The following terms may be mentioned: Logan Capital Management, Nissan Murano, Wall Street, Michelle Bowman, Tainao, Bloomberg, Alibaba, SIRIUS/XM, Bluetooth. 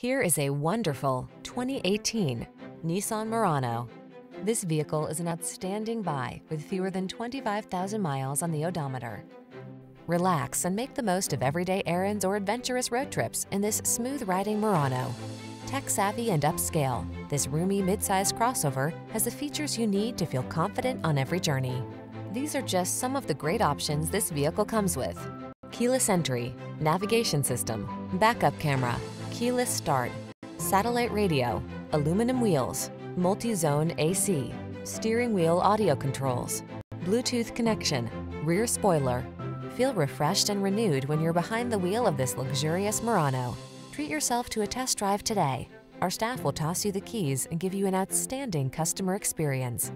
Here is a wonderful 2018 Nissan Murano. This vehicle is an outstanding buy with fewer than 25,000 miles on the odometer. Relax and make the most of everyday errands or adventurous road trips in this smooth-riding Murano. Tech-savvy and upscale, this roomy midsize crossover has the features you need to feel confident on every journey. These are just some of the great options this vehicle comes with: keyless entry, navigation system, backup camera, keyless start, satellite radio, aluminum wheels, multi-zone AC, steering wheel audio controls, Bluetooth connection, rear spoiler. Feel refreshed and renewed when you're behind the wheel of this luxurious Murano. Treat yourself to a test drive today. Our staff will toss you the keys and give you an outstanding customer experience.